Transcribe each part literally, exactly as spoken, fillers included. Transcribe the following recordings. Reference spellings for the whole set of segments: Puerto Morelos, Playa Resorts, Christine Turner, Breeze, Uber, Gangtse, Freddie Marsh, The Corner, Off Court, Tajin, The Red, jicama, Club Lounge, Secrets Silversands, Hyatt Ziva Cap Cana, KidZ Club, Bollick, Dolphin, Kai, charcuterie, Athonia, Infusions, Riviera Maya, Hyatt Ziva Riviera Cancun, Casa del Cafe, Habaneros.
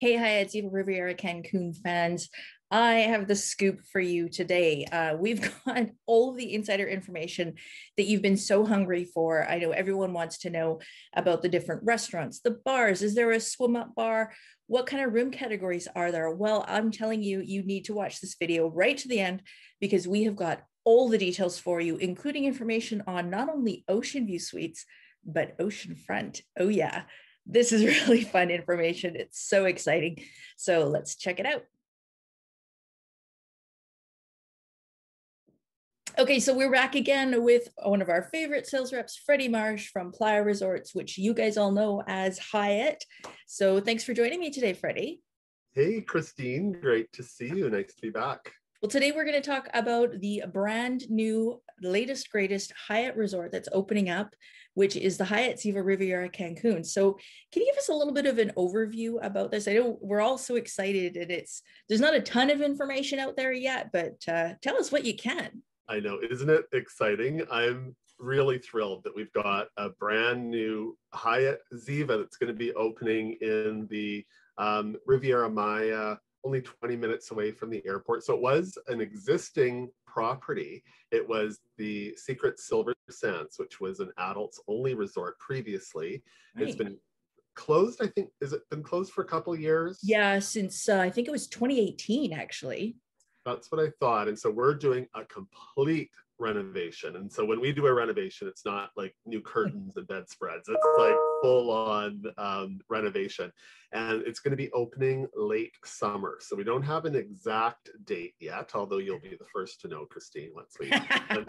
Hey, Hyatt Ziva Riviera Cancun fans. I have the scoop for you today. Uh, we've got all the insider information that you've been so hungry for. I know everyone wants to know about the different restaurants, the bars. Is there a swim up bar? What kind of room categories are there? Well, I'm telling you, you need to watch this video right to the end because we have got all the details for you, including information on not only Ocean View Suites, but Oceanfront. Oh yeah. This is really fun information. It's so exciting. So let's check it out. Okay, so we're back again with one of our favorite sales reps, Freddie Marsh from Playa Resorts, which you guys all know as Hyatt. So thanks for joining me today, Freddie. Hey, Christine, great to see you. Nice to be back. Well, today we're going to talk about the brand new, latest, greatest Hyatt resort that's opening up, which is the Hyatt Ziva Riviera Cancun. So can you give us a little bit of an overview about this? I know we're all so excited and it's, there's not a ton of information out there yet, but uh, tell us what you can. I know, isn't it exciting? I'm really thrilled that we've got a brand new Hyatt Ziva that's going to be opening in the um, Riviera Maya, only twenty minutes away from the airport. So it was an existing property. It was the Secrets Silversands, which was an adults only resort previously. Right. It's been closed, I think, is it been closed for a couple of years? Yeah, since uh, I think it was twenty eighteen, actually. That's what I thought. And so we're doing a complete renovation. And so when we do a renovation, it's not like new curtains and bedspreads. It's like full on um, renovation. And it's going to be opening late summer. So we don't have an exact date yet, although you'll be the first to know, Christine, once we, once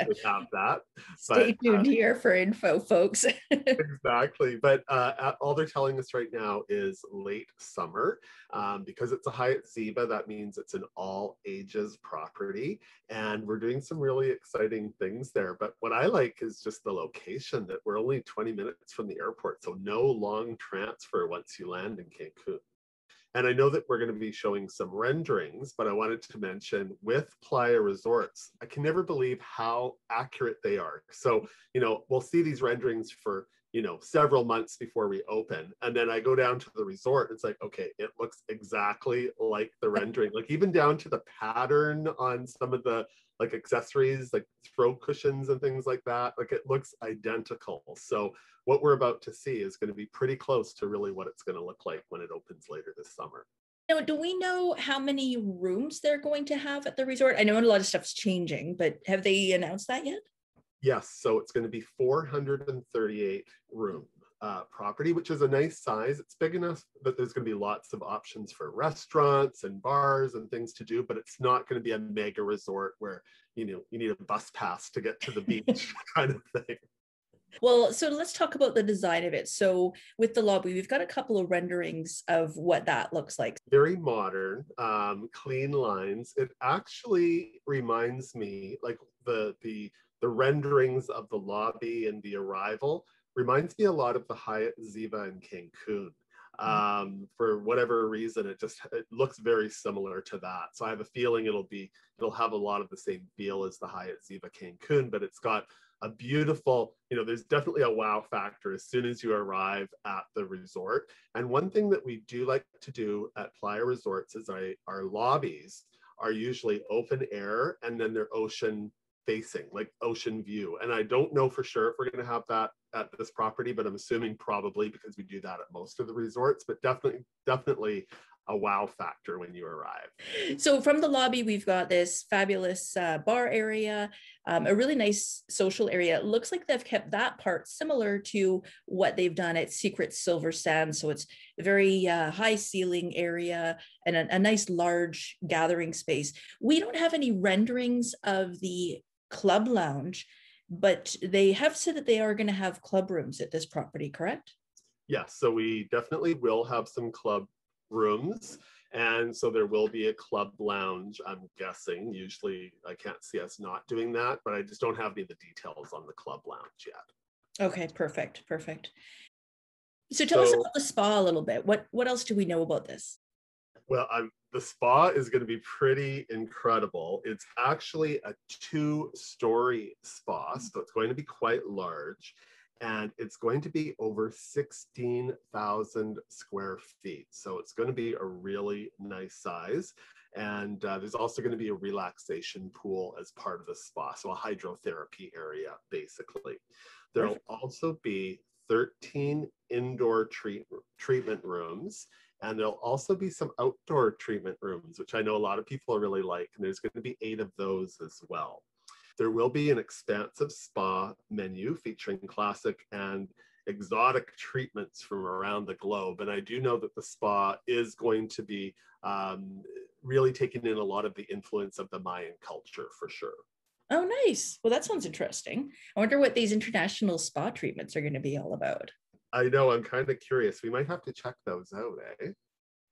we have that. Stay but, tuned uh, here for info, folks. Exactly. But uh, all they're telling us right now is late summer. Um, because it's a Hyatt Ziva, that means it's an all ages property. And we're doing some really exciting things there. But what I like is just the location, that we're only twenty minutes from the airport. So no long transfer once you land in Cancun. And I know that we're going to be showing some renderings, but I wanted to mention with Playa Resorts, I can never believe how accurate they are. So, you know, we'll see these renderings for, you know, several months before we open. And then I go down to the resort. It's like, okay, it looks exactly like the rendering, like even down to the pattern on some of the like accessories, like throw cushions and things like that. Like it looks identical. So what we're about to see is going to be pretty close to really what it's going to look like when it opens later this summer. Now, do we know how many rooms they're going to have at the resort? I know a lot of stuff's changing, but have they announced that yet? Yes, so it's going to be four hundred thirty-eight room uh, property, which is a nice size. It's big enough that there's going to be lots of options for restaurants and bars and things to do, but it's not going to be a mega resort where, you know, you need a bus pass to get to the beach kind of thing. Well, so let's talk about the design of it. So with the lobby, we've got a couple of renderings of what that looks like. Very modern, um, clean lines. It actually reminds me, like the the The renderings of the lobby and the arrival reminds me a lot of the Hyatt Ziva in Cancun. Um, for whatever reason, it just it looks very similar to that. So I have a feeling it'll be it'll have a lot of the same feel as the Hyatt Ziva Cancun, but it's got a beautiful, you know, there's definitely a wow factor as soon as you arrive at the resort. And one thing that we do like to do at Playa Resorts is our, our lobbies are usually open air and then they're ocean facing, like ocean view. And I don't know for sure if we're going to have that at this property, but I'm assuming probably because we do that at most of the resorts, but definitely, definitely a wow factor when you arrive. So from the lobby, we've got this fabulous uh, bar area, um, a really nice social area. It looks like they've kept that part similar to what they've done at Secrets Silversands. So it's a very uh, high ceiling area and a, a nice large gathering space. We don't have any renderings of the club lounge, but they have said that they are going to have club rooms at this property, correct? Yes, yeah, so we definitely will have some club rooms. And so there will be a club lounge, I'm guessing. Usually I can't see us not doing that, but I just don't have any of the details on the club lounge yet. Okay, perfect, perfect. So tell so, us about the spa a little bit. What, what else do we know about this? Well, I'm, the spa is going to be pretty incredible. It's actually a two-story spa, so it's going to be quite large. and it's going to be over sixteen thousand square feet. So it's going to be a really nice size. And uh, there's also going to be a relaxation pool as part of the spa. So a hydrotherapy area, basically. There'll Perfect. also be thirteen indoor treat treatment rooms. And there'll also be some outdoor treatment rooms, which I know a lot of people really like. And there's going to be eight of those as well. There will be an expansive spa menu featuring classic and exotic treatments from around the globe. And I do know that the spa is going to be um, really taking in a lot of the influence of the Mayan culture for sure. Oh, nice. Well, that sounds interesting. I wonder what these international spa treatments are going to be all about. I know. I'm kind of curious. We might have to check those out, eh?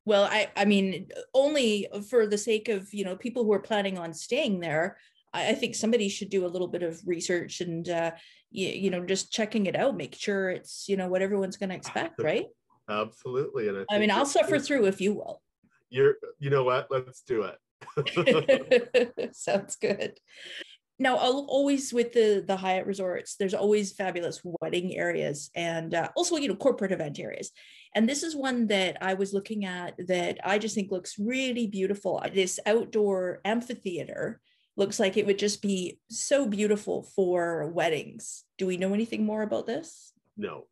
Well, I, I mean, only for the sake of, you know, people who are planning on staying there, I think somebody should do a little bit of research and, uh, you, you know, just checking it out, make sure it's, you know, what everyone's going to expect, right? Absolutely. And I, I mean, I'll suffer through if you will. You're, you know what? Let's do it. Sounds good. Now, always with the, the Hyatt Resorts, there's always fabulous wedding areas and uh, also, you know, corporate event areas. And this is one that I was looking at that I just think looks really beautiful. This outdoor amphitheater looks like it would just be so beautiful for weddings. Do we know anything more about this? No.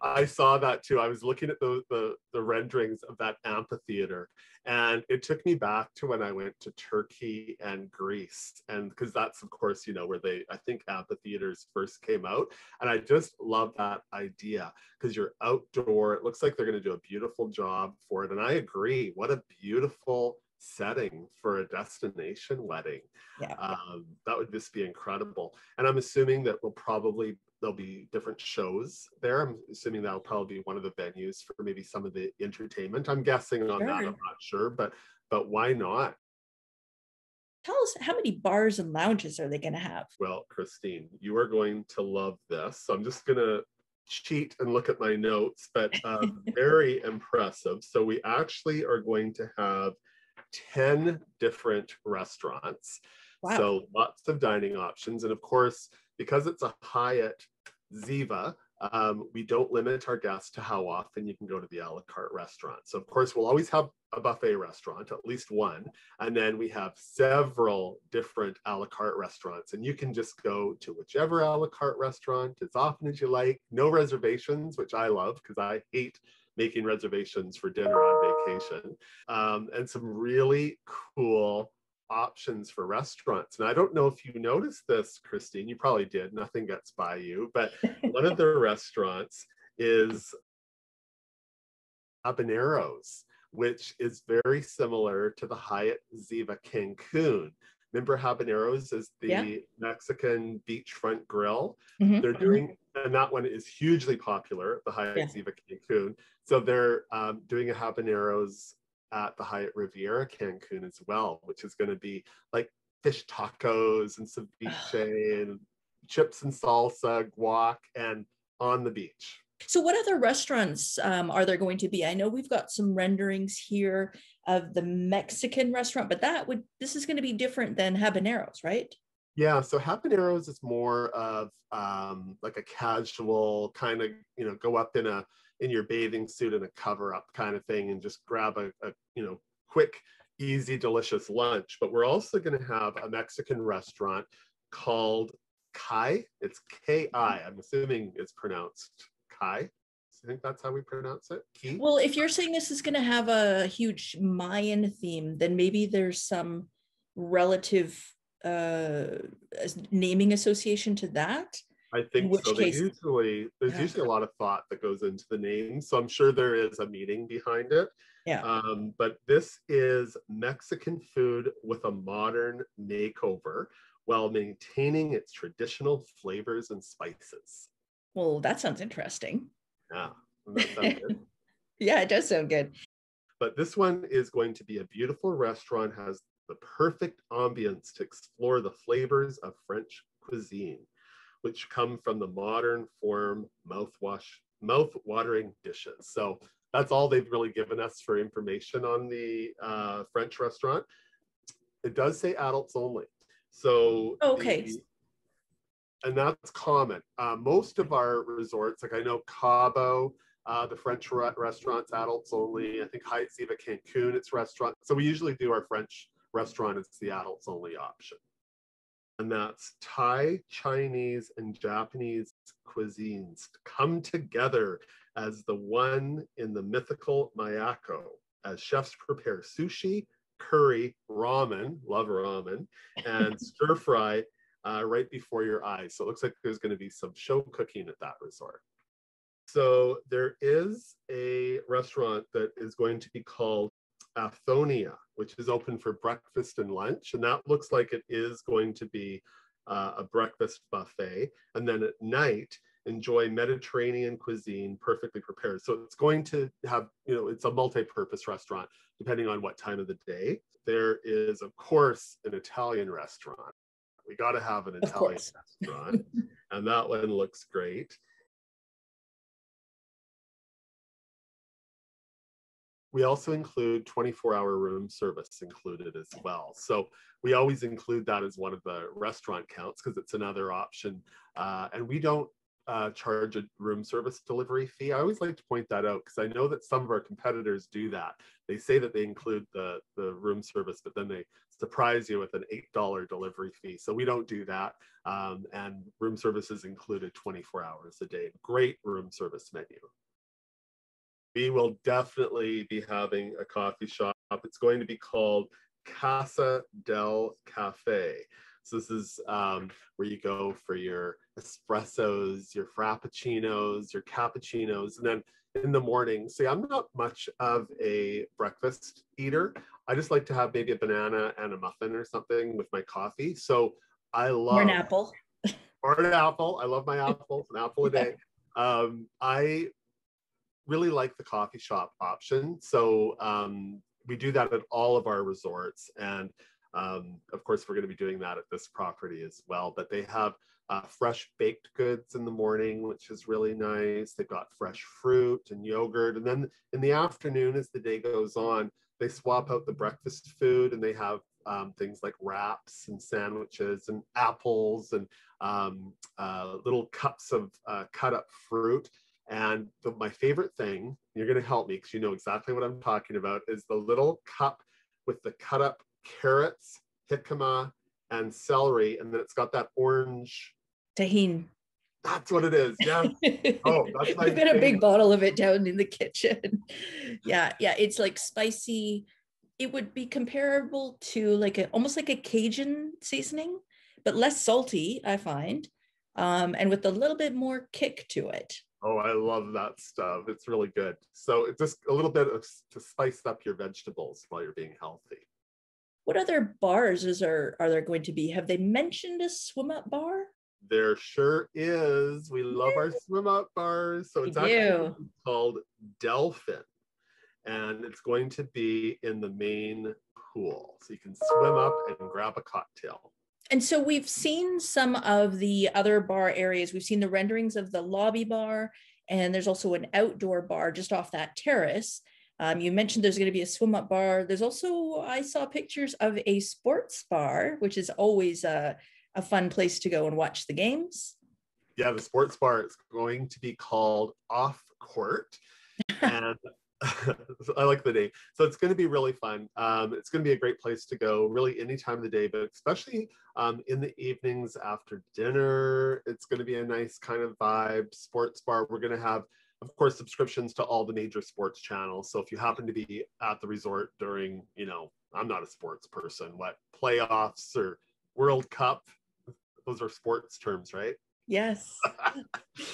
I saw that too. I was looking at the, the, the renderings of that amphitheater, and it took me back to when I went to Turkey and Greece. And because that's, of course, you know, where they, I think amphitheaters first came out. And I just love that idea because you're outdoor. It looks like they're going to do a beautiful job for it. And I agree. What a beautiful setting for a destination wedding. Yeah. Um, that would just be incredible. And I'm assuming that we'll probably, there'll be different shows there. I'm assuming that'll probably be one of the venues for maybe some of the entertainment. I'm guessing on sure. that, I'm not sure, but, but why not? Tell us, how many bars and lounges are they going to have? Well, Christine, you are going to love this. So I'm just going to cheat and look at my notes, but uh, very impressive. So we actually are going to have ten different restaurants. Wow. So lots of dining options. And of course, because it's a Hyatt Ziva, um, we don't limit our guests to how often you can go to the a la carte restaurant. So of course, we'll always have a buffet restaurant, at least one. And then we have several different a la carte restaurants. And you can just go to whichever a la carte restaurant as often as you like. No reservations, which I love because I hate making reservations for dinner on vacation, um, and some really cool options for restaurants. And I don't know if you noticed this, Christine, you probably did, nothing gets by you, but one of the restaurants is Habaneros, which is very similar to the Hyatt Ziva Cancun. Remember Habaneros is the yeah. Mexican beachfront grill? Mm-hmm. They're doing, and that one is hugely popular, the Hyatt yeah. Ziva Cancun. So they're um, doing a Habaneros at the Hyatt Riviera Cancun as well, which is going to be like fish tacos and ceviche and chips and salsa, guac, and on the beach. So what other restaurants um, are there going to be? I know we've got some renderings here of the Mexican restaurant, but that would, this is going to be different than Habaneros, right? Yeah, so Habaneros is more of um, like a casual kind of, you know, go up in a in your bathing suit and a cover up kind of thing and just grab a, a you know, quick, easy, delicious lunch. But we're also going to have a Mexican restaurant called Kai. It's K I. I'm assuming it's pronounced Kai. I think that's how we pronounce it. Key? Well, if you're saying this is going to have a huge Mayan theme, then maybe there's some relative uh, naming association to that. I think so. Case, usually, there's yeah. usually a lot of thought that goes into the name. So I'm sure there is a meaning behind it. Yeah. Um, but this is Mexican food with a modern makeover while maintaining its traditional flavors and spices. Well, that sounds interesting. Yeah, that sound good? Yeah, it does sound good. But this one is going to be a beautiful restaurant, has the perfect ambience to explore the flavors of French cuisine, which come from the modern form mouthwash, mouth-watering dishes. So that's all they've really given us for information on the uh, French restaurant. It does say adults only. So okay. The, and that's common. Uh, most of our resorts, like I know Cabo, uh, the French restaurants, adults only. I think Hyatt Ziva Cancun, it's restaurant. So we usually do our French restaurant. It's the adults only option. And that's Thai, Chinese, and Japanese cuisines come together as the one in the mythical Mayako, as chefs prepare sushi, curry, ramen, love ramen, and stir fry uh, right before your eyes. So it looks like there's going to be some show cooking at that resort. So there is a restaurant that is going to be called Athonia, which is open for breakfast and lunch. And that looks like it is going to be uh, a breakfast buffet. And then at night, enjoy Mediterranean cuisine perfectly prepared. So it's going to have, you know, it's a multi-purpose restaurant, depending on what time of the day. There is, of course, an Italian restaurant. We got to have an Italian restaurant. And that one looks great. We also include twenty-four hour room service included as well. So we always include that as one of the restaurant counts because it's another option. Uh, and we don't uh, charge a room service delivery fee. I always like to point that out because I know that some of our competitors do that. They say that they include the, the room service, but then they surprise you with an eight dollar delivery fee. So we don't do that. Um, and room service is included twenty-four hours a day. Great room service menu. We will definitely be having a coffee shop. It's going to be called Casa del Cafe. So this is um, where you go for your espressos, your frappuccinos, your cappuccinos. And then in the morning, see, I'm not much of a breakfast eater. I just like to have maybe a banana and a muffin or something with my coffee. So I love- Or an apple. Or an apple. I love my apples, an apple a day. Um, I really like the coffee shop option. So um, we do that at all of our resorts. And um, of course, we're going to be doing that at this property as well. But they have uh, fresh baked goods in the morning, which is really nice. They've got fresh fruit and yogurt. And then in the afternoon, as the day goes on, they swap out the breakfast food and they have um, things like wraps and sandwiches and apples and um, uh, little cups of uh, cut up fruit. And the, my favorite thing, you're going to help me because you know exactly what I'm talking about, is the little cup with the cut up carrots, jicama, and celery. And then it's got that orange. Tajin. That's what it is. Yeah. Oh, that's my We've got a big bottle of it down in the kitchen. Yeah. Yeah. It's like spicy. It would be comparable to like a, almost like a Cajun seasoning, but less salty, I find. Um, and with a little bit more kick to it. Oh, I love that stuff. It's really good. So it's just a little bit of to spice up your vegetables while you're being healthy. What other bars is there, are there going to be? Have they mentioned a swim up bar? There sure is. We love our swim up bars. So it's actually called Dolphin. And it's going to be in the main pool. So you can swim up and grab a cocktail. And so we've seen some of the other bar areas. We've seen the renderings of the lobby bar, and there's also an outdoor bar just off that terrace. Um, you mentioned there's going to be a swim up bar. There's also, I saw pictures of a sports bar, which is always a, a fun place to go and watch the games. Yeah, the sports bar is going to be called Off Court. And I like the name. So it's going to be really fun. Um, it's going to be a great place to go really any time of the day, but especially um, in the evenings after dinner. It's going to be a nice kind of vibe sports bar. We're going to have, of course, subscriptions to all the major sports channels. So if you happen to be at the resort during, you know, I'm not a sports person, what playoffs or World Cup, those are sports terms, right? Yes.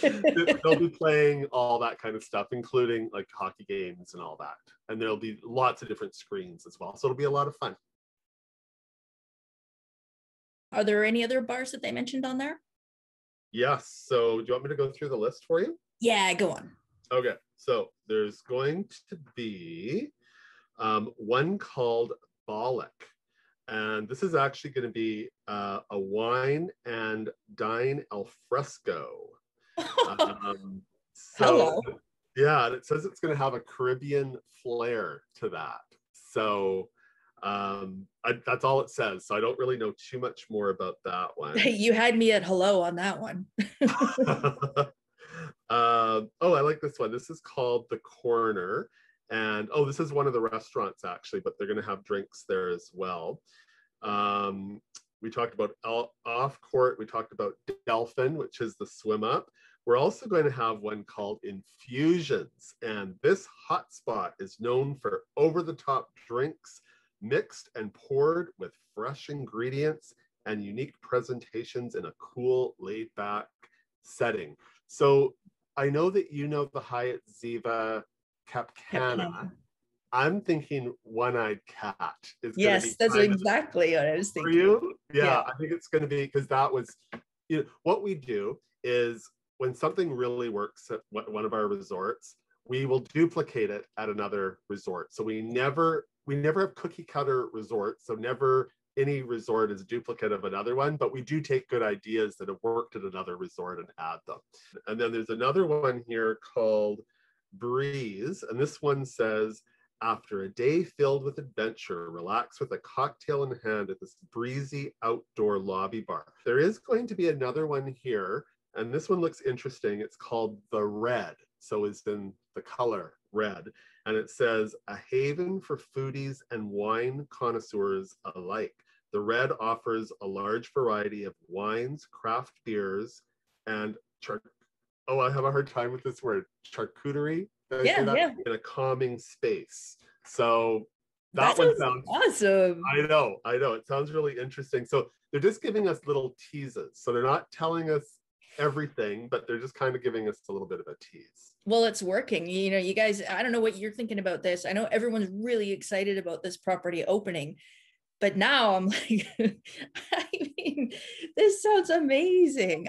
They'll be playing all that kind of stuff, including like hockey games and all that. And there'll be lots of different screens as well. So it'll be a lot of fun. Are there any other bars that they mentioned on there? Yes. So do you want me to go through the list for you? Yeah, go on. Okay. So there's going to be um, one called Bollick. And this is actually going to be uh, a wine and dine al fresco. Um, so, hello. Yeah, it says it's going to have a Caribbean flair to that. So Um, I, that's all it says. So I don't really know too much more about that one. You had me at hello on that one. um, oh, I like this one. This is called The Corner. And oh, this is one of the restaurants actually, but they're going to have drinks there as well. Um, we talked about Off Court. We talked about Dolphin, which is the swim up. We're also going to have one called Infusions. And this hotspot is known for over-the-top drinks, mixed and poured with fresh ingredients and unique presentations in a cool, laid-back setting. So I know that you know the Hyatt Ziva Cap Cana. I'm thinking one-eyed cat is yes, that's exactly what I was thinking. For you? Yeah, yeah, I think it's going to be, because that was, you know, what we do is when something really works at one of our resorts, we will duplicate it at another resort. So we never we never have cookie cutter resorts. So never any resort is a duplicate of another one, but we do take good ideas that have worked at another resort and add them. And then there's another one here called Breeze. And this one says, after a day filled with adventure, relax with a cocktail in hand at this breezy outdoor lobby bar. There is going to be another one here, and this one looks interesting. It's called The Red, so it's in the color red, and it says, a haven for foodies and wine connoisseurs alike. The Red offers a large variety of wines, craft beers, and char- oh, I have a hard time with this word, charcuterie. Yeah, yeah. In a calming space. So that, that one sounds awesome. I know, I know. It sounds really interesting. So they're just giving us little teases. So they're not telling us everything, but they're just kind of giving us a little bit of a tease. Well, it's working. You know, you guys, I don't know what you're thinking about this. I know everyone's really excited about this property opening, but now I'm like, I mean, this sounds amazing.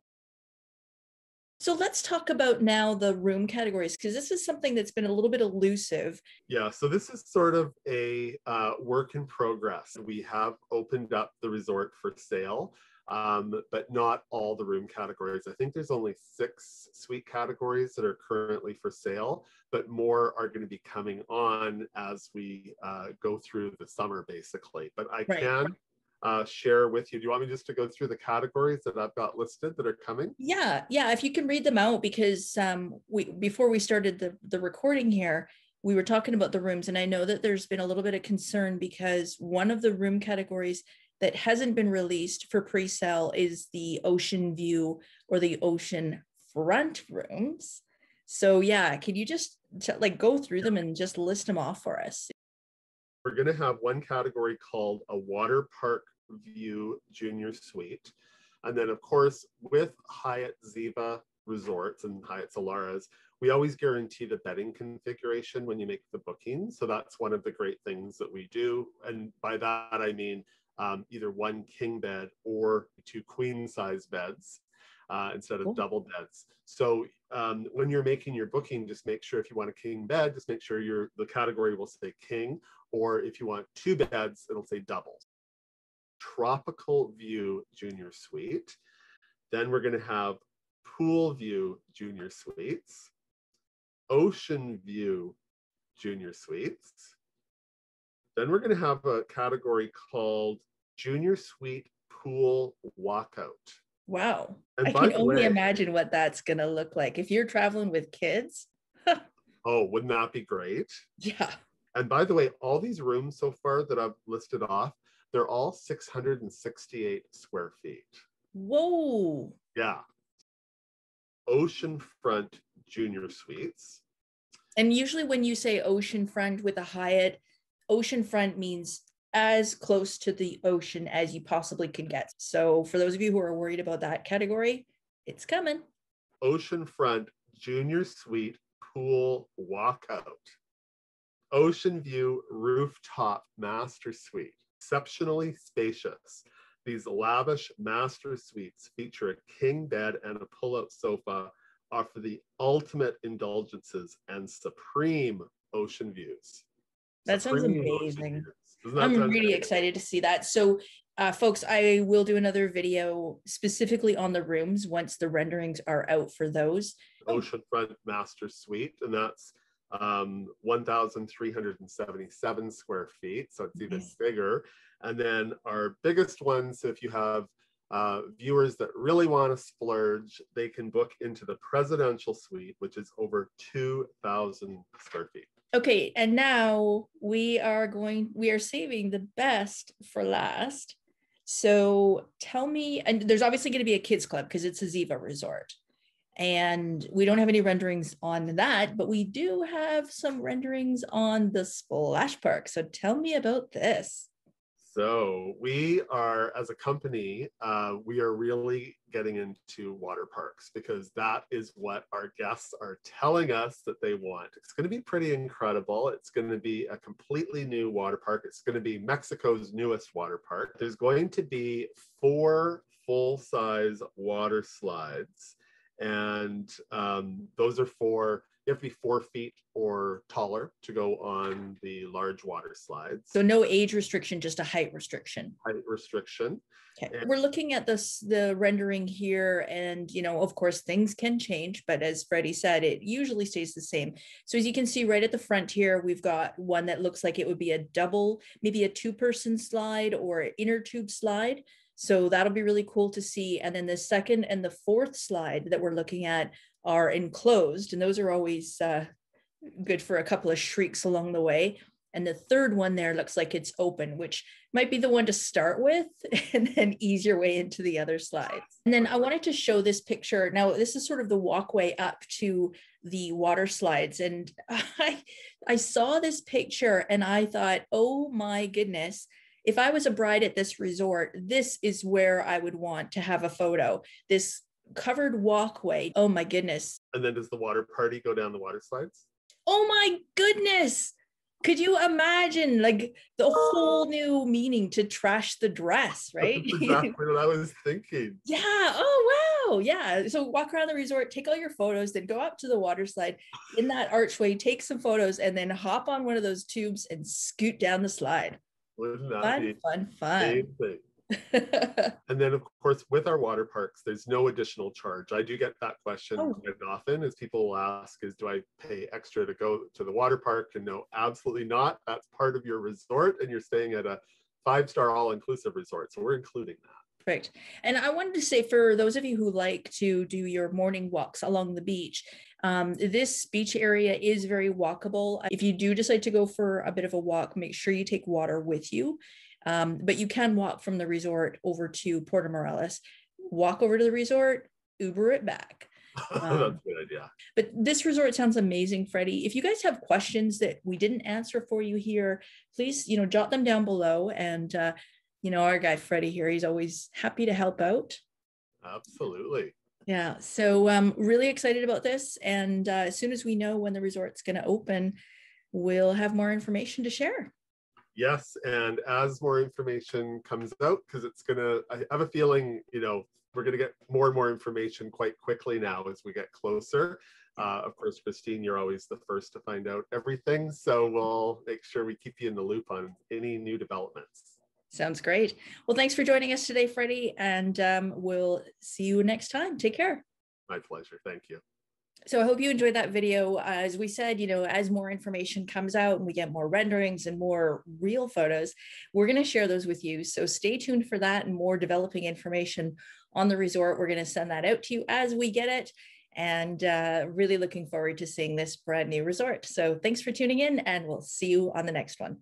So let's talk about now the room categories, because this is something that's been a little bit elusive. Yeah, so this is sort of a uh, work in progress. We have opened up the resort for sale, um, but not all the room categories. I think there's only six suite categories that are currently for sale, but more are going to be coming on as we uh, go through the summer, basically. But I right. can... Uh, share with you. Do you want me just to go through the categories that I've got listed that are coming? Yeah, yeah. If you can read them out, because um, we before we started the, the recording here, we were talking about the rooms, and I know that there's been a little bit of concern because one of the room categories that hasn't been released for pre-sale is the ocean view or the ocean front rooms. So yeah, could you just t- like go through them and just list them off for us? We're going to have one category called a water park view junior suite. And then, of course, with Hyatt Ziva Resorts and Hyatt Solaras, we always guarantee the bedding configuration when you make the booking. So that's one of the great things that we do. And by that, I mean um, either one king bed or two queen size beds uh, instead of cool. double beds. So um, when you're making your booking, just make sure if you want a king bed, just make sure your the category will say king. Or if you want two beds, it'll say double. Tropical view junior suite. Then we're going to have pool view junior suites, ocean view junior suites. Then we're going to have a category called junior suite pool walkout. Wow. And I can only way, imagine what that's going to look like. If you're traveling with kids. Oh, wouldn't that be great? Yeah. And by the way, all these rooms so far that I've listed off, they're all six hundred sixty-eight square feet. Whoa. Yeah. Oceanfront junior suites. And usually when you say oceanfront with a Hyatt, oceanfront means as close to the ocean as you possibly can get. So for those of you who are worried about that category, it's coming. Oceanfront junior suite pool walkout. Ocean view rooftop master suite, exceptionally spacious. These lavish master suites feature a king bed and a pull-out sofa, offer the ultimate indulgences and supreme ocean views. That sounds amazing. I'm really excited to see that. So uh, folks, I will do another video specifically on the rooms once the renderings are out for those. Oceanfront master suite, and that's um, one thousand three hundred seventy-seven square feet. So it's even mm-hmm. bigger. And then our biggest ones, if you have uh, viewers that really want to splurge, they can book into the presidential suite, which is over two thousand square feet. Okay, and now we are going, we are saving the best for last. So tell me, and there's obviously going to be a kids club because it's a Ziva resort. And we don't have any renderings on that, but we do have some renderings on the splash park. So tell me about this. So we are, as a company, uh, we are really getting into water parks because that is what our guests are telling us that they want. It's going to be pretty incredible. It's going to be a completely new water park. It's going to be Mexico's newest water park. There's going to be four full-size water slides. And um, those are for, you have to be four feet or taller to go on the large water slides. So no age restriction, just a height restriction. Height restriction. Okay. And we're looking at this, the rendering here, and you know, of course, things can change, but as Freddie said, it usually stays the same. So as you can see right at the front here, we've got one that looks like it would be a double, maybe a two-person slide or an inner tube slide. So that'll be really cool to see. And then the second and the fourth slide that we're looking at are enclosed. And those are always uh, good for a couple of shrieks along the way. And the third one there looks like it's open, which might be the one to start with and then ease your way into the other slides. And then I wanted to show this picture. Now, this is sort of the walkway up to the water slides. And I, I saw this picture and I thought, oh my goodness. If I was a bride at this resort, this is where I would want to have a photo. This covered walkway. Oh my goodness. And then does the water party go down the water slides? Oh my goodness. Could you imagine like the whole new meaning to trash the dress, right? That's exactly what I was thinking. Yeah. Oh, wow. Yeah. So walk around the resort, take all your photos, then go up to the water slide in that archway, take some photos, and then hop on one of those tubes and scoot down the slide. Fun, fun, fun. And then, of course, with our water parks, there's no additional charge. I do get that question oh. quite often, as people will ask, is do I pay extra to go to the water park? And no, absolutely not. That's part of your resort, and you're staying at a five-star all-inclusive resort, so we're including that. Perfect. And I wanted to say, for those of you who like to do your morning walks along the beach, Um, this beach area is very walkable. If you do decide to go for a bit of a walk, make sure you take water with you. Um, but you can walk from the resort over to Puerto Morelos, walk over to the resort, Uber it back. Um, That's a good idea. But this resort sounds amazing, Freddie. If you guys have questions that we didn't answer for you here, please, you know, jot them down below. And, uh, you know, our guy Freddie here, he's always happy to help out. Absolutely. Yeah, so I'm um, really excited about this. And uh, as soon as we know when the resort's going to open, we'll have more information to share. Yes, and as more information comes out, because it's going to, I have a feeling, you know, we're going to get more and more information quite quickly now as we get closer. Uh, of course, Christine, you're always the first to find out everything. So we'll make sure we keep you in the loop on any new developments. Sounds great. Well, thanks for joining us today, Freddie, and um, we'll see you next time. Take care. My pleasure. Thank you. So I hope you enjoyed that video. As we said, you know, as more information comes out and we get more renderings and more real photos, we're going to share those with you. So stay tuned for that and more developing information on the resort. We're going to send that out to you as we get it, and uh, really looking forward to seeing this brand new resort. So thanks for tuning in, and we'll see you on the next one.